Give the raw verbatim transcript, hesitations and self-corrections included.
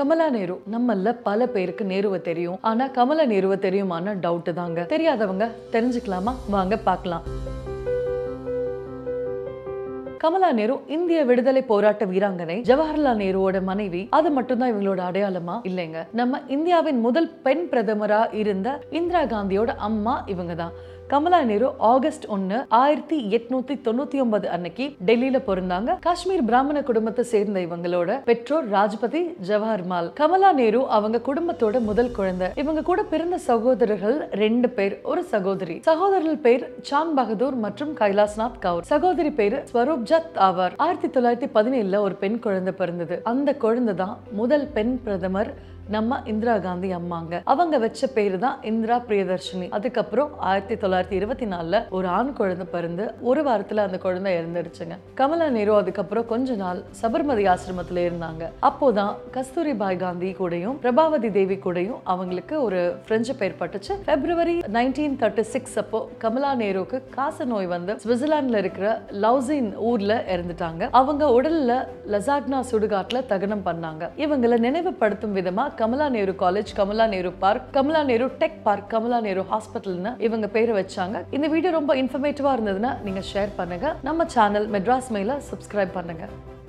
கமலா நேரு. நம்மள பல பேருக்கு நேருவை தெரியும், ஆனா கமலா நேருவை தெரியுமான டவுட் தாங்க. தெரியாதவங்க தெரிஞ்சுக்கலாமா? வாங்க பார்க்கலாம். கமலா நேரு இந்திய விடுதலை போராட்ட வீராங்கனை, ஜவஹர்லால் நேருவோட மனைவி. அது மட்டும்தான் இவங்களோட அடையாளமா? இல்லைங்க. நம்ம இந்தியாவின் முதல் பெண் பிரதமரா இருந்த இந்திரா காந்தியோட அம்மா இவங்க தான். கமலா நேரு ஆகஸ்ட் ஒன்னு ஆயிரத்தி எட்நூத்தி தொண்ணூத்தி ஒன்பது அன்னைக்கு டெல்லியில பிறந்தாங்க. காஷ்மீர் பிராமண குடும்பத்தை சேர்ந்த இவங்களோட பெற்றோர் ராஜ்பதி ஜவஹர்லால். கமலா நேரு அவங்க குடும்பத்தோட முதல் குழந்தை. இவங்க கூட பிறந்த சகோதரர்கள் ரெண்டு பேர், ஒரு சகோதரி. சகோதரர்கள் பேர் சாம் பகதூர் மற்றும் கைலாஷ்நாத் கவுர். சகோதரி பேரு ஸ்வரூப்ஜா ஆவார். ஆயிரத்தி தொள்ளாயிரத்தி பதினேழுல ஒரு பெண் குழந்தை பிறந்தது. அந்த குழந்தை தான் முதல் பெண் பிரதமர் நம்ம இந்திரா காந்தி அம்மாங்க. அவங்க வச்ச பேரு தான் இந்திரா பிரியதர்ஷினி. அதுக்கப்புறம் ஆயிரத்தி தொள்ளாயிரத்தி இருபத்தி நாலுல ஒரு ஆண் குழந்தை பிறந்து ஒரு வாரத்துல அந்த குழந்தை இறந்துடுச்சுங்க. கமலா நேரு அதுக்கப்புறம் கொஞ்ச நாள் சபர்மதி ஆசிரமத்துல இருந்தாங்க. அப்போதான் கஸ்தூரி பாய் காந்தி கூடயும் பிரபாவதி தேவி கூடயும் அவங்களுக்கு ஒரு பிரெஞ்சு பெயர் பட்டுச்சு. பிப்ரவரி நைன்டீன் தேர்ட்டி சிக்ஸ் அப்போ கமலா நேருக்கு காச நோய் வந்து சுவிட்சர்லாந்துல இருக்கிற லவுசின் ஊர்ல இறந்துட்டாங்க. அவங்க உடல்ல லசாக்னா சுடுகாட்டுல தகனம் பண்ணாங்க. இவங்களை நினைவுபடுத்தும் விதமா Kamala Nehru college, Kamala Nehru park, Kamala Nehru tech park, Kamala Nehru ஹாஸ்பிட்டல்னு இவங்க பேரை வச்சாங்க. இந்த வீடியோ ரொம்ப இன்ஃபர்மேட்டிவா இருந்ததுன்னா நீங்க ஷேர் பண்ணுங்க. நம்ம சேனல் மெட்ராஸ் மெயில சப்ஸ்கிரைப் பண்ணுங்க.